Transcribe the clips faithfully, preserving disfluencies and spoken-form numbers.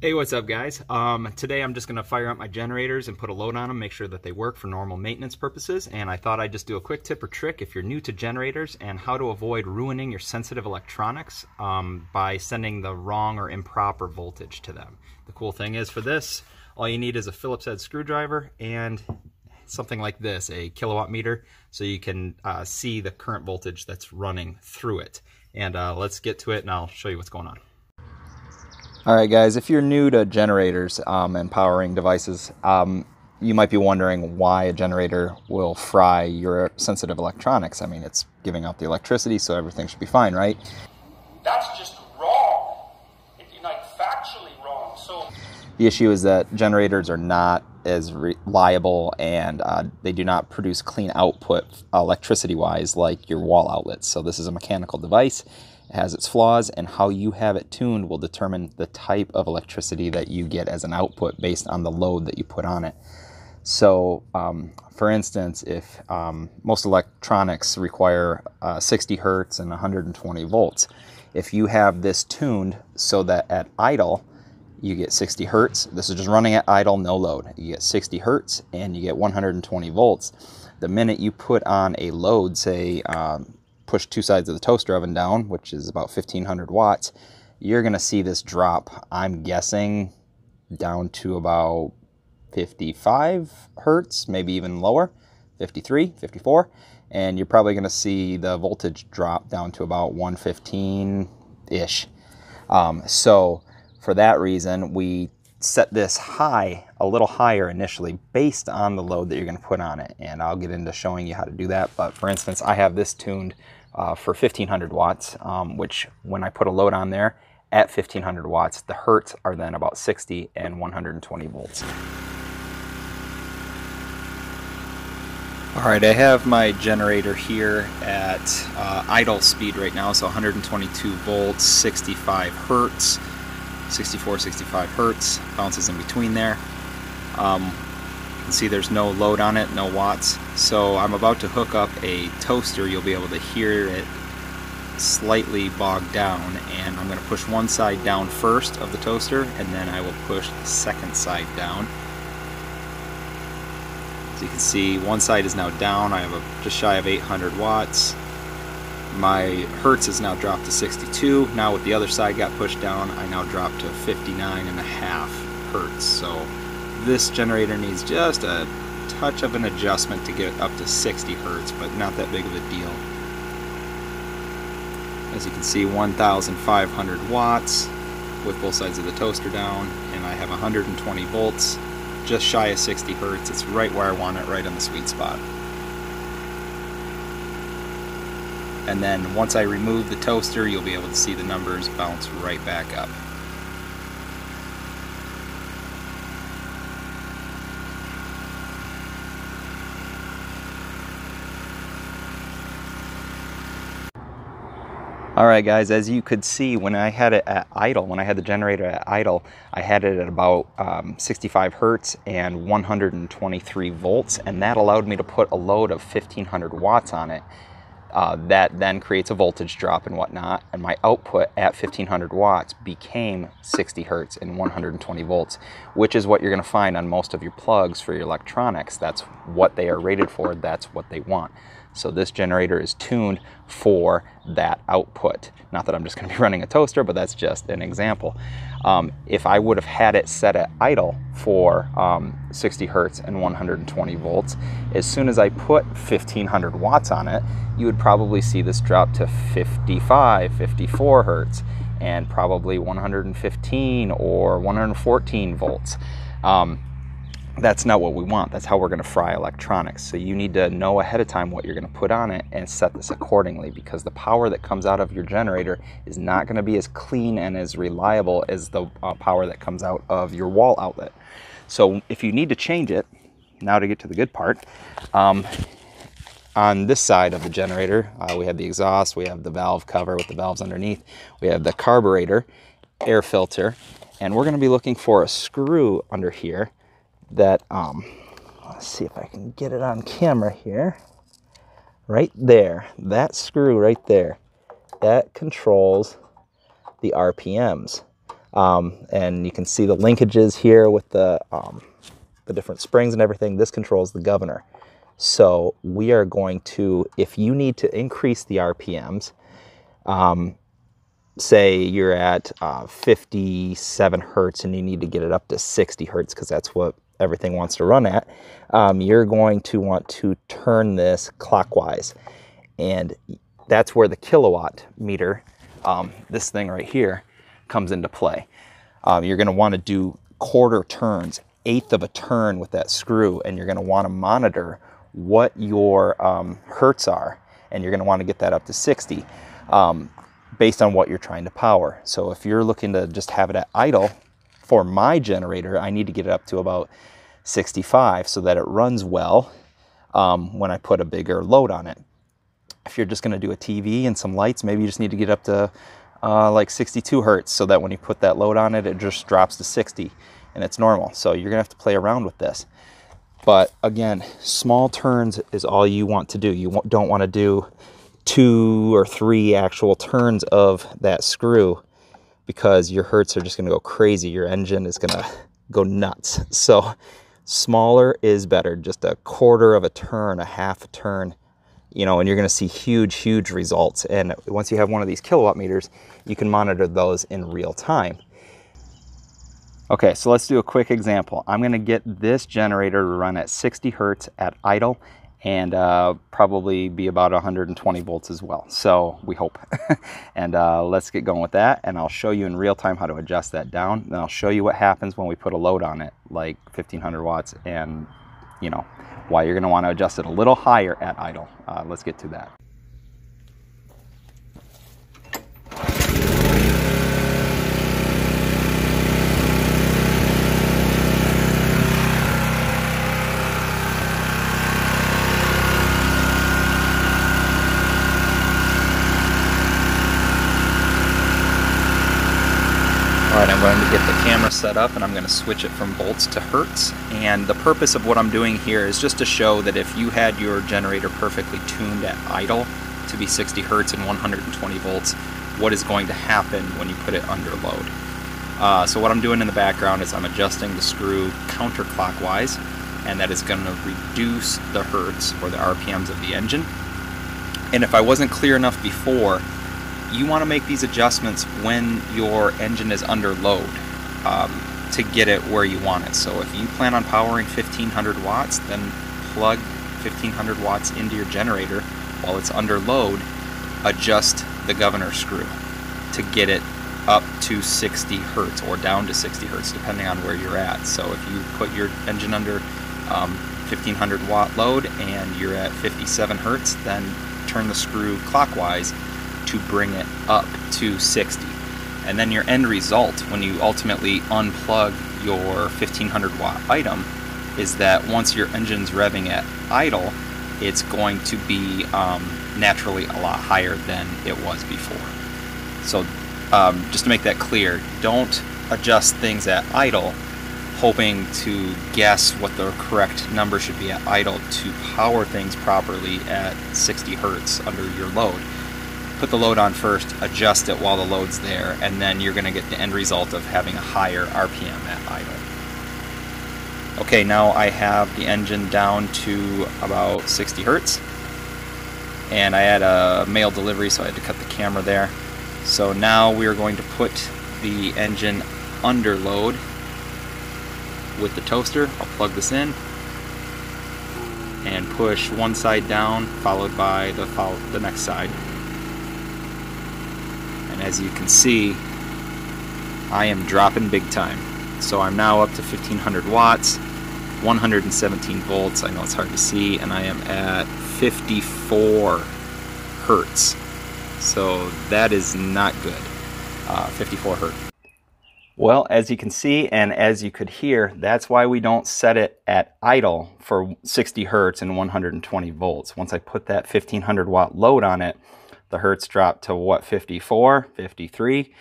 Hey, what's up guys? Um, today I'm just going to fire up my generators and put a load on them, make sure that they work for normal maintenance purposes, and I thought I'd just do a quick tip or trick if you're new to generators and how to avoid ruining your sensitive electronics um, by sending the wrong or improper voltage to them. The cool thing is for this, all you need is a Phillips head screwdriver and something like this, a kilowatt meter, so you can uh, see the current voltage that's running through it. And uh, let's get to it and I'll show you what's going on. Alright guys, if you're new to generators um, and powering devices, um, you might be wondering why a generator will fry your sensitive electronics. I mean, it's giving out the electricity, so everything should be fine, right? That's just wrong. It's like factually wrong. So the issue is that generators are not as reliable and uh, they do not produce clean output electricity-wise like your wall outlets. So this is a mechanical device. It has its flaws, and how you have it tuned will determine the type of electricity that you get as an output based on the load that you put on it. So um, for instance, if um, most electronics require uh, sixty hertz and one hundred twenty volts, if you have this tuned so that at idle you get sixty hertz, this is just running at idle, no load, you get sixty hertz and you get one hundred twenty volts. The minute you put on a load, say um, push two sides of the toaster oven down, which is about fifteen hundred watts, you're gonna see this drop, I'm guessing, down to about fifty-five hertz, maybe even lower, fifty-three, fifty-four, and you're probably gonna see the voltage drop down to about one fifteen-ish. Um, so for that reason, we set this high, a little higher initially, based on the load that you're gonna put on it. And I'll get into showing you how to do that. But for instance, I have this tuned uh, for fifteen hundred watts, um, which when I put a load on there at fifteen hundred watts, the hertz are then about sixty and one hundred twenty volts. All right, I have my generator here at uh, idle speed right now. So one hundred twenty-two volts, sixty-five hertz. sixty-four, sixty-five hertz, bounces in between there. Um, you can see there's no load on it, no watts. So I'm about to hook up a toaster. You'll be able to hear it slightly bogged down, and I'm gonna push one side down first of the toaster, and then I will push the second side down. So you can see one side is now down. I have a, just shy of eight hundred watts. My hertz has now dropped to sixty-two. Now with the other side got pushed down, I now dropped to fifty-nine and a half hertz. So this generator needs just a touch of an adjustment to get it up to sixty hertz, but not that big of a deal. As you can see, one thousand five hundred watts with both sides of the toaster down, and I have one hundred twenty volts, just shy of sixty hertz. It's right where I want it, right in the sweet spot. And then once I remove the toaster, you'll be able to see the numbers bounce right back up. All right guys, as you could see, when I had it at idle, when I had the generator at idle, I had it at about um, sixty-five hertz and one hundred twenty-three volts, and that allowed me to put a load of fifteen hundred watts on it. Uh, that then creates a voltage drop and whatnot, and my output at fifteen hundred watts became sixty hertz and one hundred twenty volts, which is what you're going to find on most of your plugs for your electronics. That's what they are rated for, that's what they want. So this generator is tuned for that output. Not that I'm just going to be running a toaster, but that's just an example. Um, if I would have had it set at idle for um, sixty hertz and one hundred twenty volts, as soon as I put fifteen hundred watts on it, you would probably see this drop to fifty-five, fifty-four hertz, and probably one hundred fifteen or one hundred fourteen volts. Um, That's not what we want. That's how we're going to fry electronics. So you need to know ahead of time what you're going to put on it and set this accordingly, because the power that comes out of your generator is not going to be as clean and as reliable as the uh, power that comes out of your wall outlet. So if you need to change it, now to get to the good part, um, on this side of the generator, uh, we have the exhaust, we have the valve cover with the valves underneath, we have the carburetor, air filter, and we're going to be looking for a screw under here that, um, let's see if I can get it on camera here, right there, that screw right there, that controls the R P Ms. Um, and you can see the linkages here with the, um, the different springs and everything. This controls the governor. So we are going to, if you need to increase the R P Ms, um, say you're at uh, fifty-seven hertz and you need to get it up to sixty hertz because that's what everything wants to run at, um, you're going to want to turn this clockwise. And that's where the kilowatt meter, um, this thing right here, comes into play. Um, you're gonna wanna do quarter turns, eighth of a turn with that screw, and you're gonna wanna monitor what your um, hertz are, and you're gonna wanna get that up to sixty um, based on what you're trying to power. So if you're looking to just have it at idle, for my generator, I need to get it up to about sixty-five so that it runs well um, when I put a bigger load on it. If you're just gonna do a T V and some lights, maybe you just need to get up to uh, like sixty-two hertz so that when you put that load on it, it just drops to sixty and it's normal. So you're gonna have to play around with this. But again, small turns is all you want to do. You don't wanna do two or three actual turns of that screw, because your hertz are just gonna go crazy. Your engine is gonna go nuts. So smaller is better, just a quarter of a turn, a half a turn, you know, and you're gonna see huge, huge results. And once you have one of these kilowatt meters, you can monitor those in real time. Okay, so let's do a quick example. I'm gonna get this generator to run at sixty hertz at idle, and uh, probably be about one hundred twenty volts as well. So we hope. and uh, let's get going with that. And I'll show you in real time how to adjust that down. And I'll show you what happens when we put a load on it, like fifteen hundred watts, and you know, why you're gonna wanna adjust it a little higher at idle. Uh, let's get to that. Alright, I'm going to get the camera set up and I'm going to switch it from volts to hertz. And the purpose of what I'm doing here is just to show that if you had your generator perfectly tuned at idle to be sixty hertz and one hundred twenty volts, what is going to happen when you put it under load. Uh, so what I'm doing in the background is I'm adjusting the screw counterclockwise, and that is going to reduce the hertz or the R P Ms of the engine. And if I wasn't clear enough before, you want to make these adjustments when your engine is under load um, to get it where you want it. So if you plan on powering fifteen hundred watts, then plug fifteen hundred watts into your generator while it's under load, adjust the governor screw to get it up to sixty hertz or down to sixty hertz depending on where you're at. So if you put your engine under um, fifteen hundred watt load and you're at fifty-seven hertz, then turn the screw clockwise to bring it up to sixty. And then your end result when you ultimately unplug your fifteen hundred watt item is that once your engine's revving at idle, it's going to be um, naturally a lot higher than it was before. So um, just to make that clear, don't adjust things at idle hoping to guess what the correct number should be at idle to power things properly at sixty hertz under your load. Put the load on first, adjust it while the load's there, and then you're gonna get the end result of having a higher R P M at idle. Okay, now I have the engine down to about sixty hertz, and I had a mail delivery, so I had to cut the camera there. So now we are going to put the engine under load with the toaster. I'll plug this in and push one side down, followed by the, follow the next side. As you can see, I am dropping big time. So I'm now up to fifteen hundred watts, one hundred seventeen volts, I know it's hard to see, and I am at fifty-four hertz. So that is not good, uh, fifty-four hertz. Well, as you can see and as you could hear, that's why we don't set it at idle for sixty hertz and one hundred twenty volts. Once I put that fifteen hundred watt load on it, the hertz dropped to what, fifty-four, fifty-three,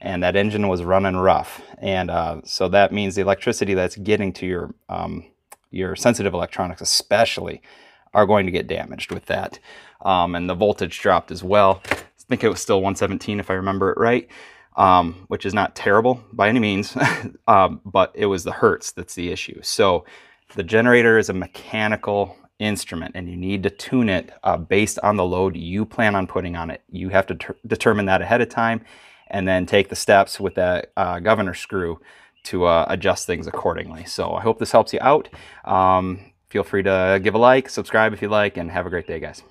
and that engine was running rough. And uh, so that means the electricity that's getting to your, um, your sensitive electronics especially are going to get damaged with that. Um, and the voltage dropped as well. I think it was still one seventeen if I remember it right. um, which is not terrible by any means, um, but it was the hertz that's the issue. So the generator is a mechanical instrument, and you need to tune it uh, based on the load you plan on putting on it. You have to determine that ahead of time, and then take the steps with that uh, governor screw to uh, adjust things accordingly. So I hope this helps you out. Um, feel free to give a like, subscribe if you like, and have a great day, guys.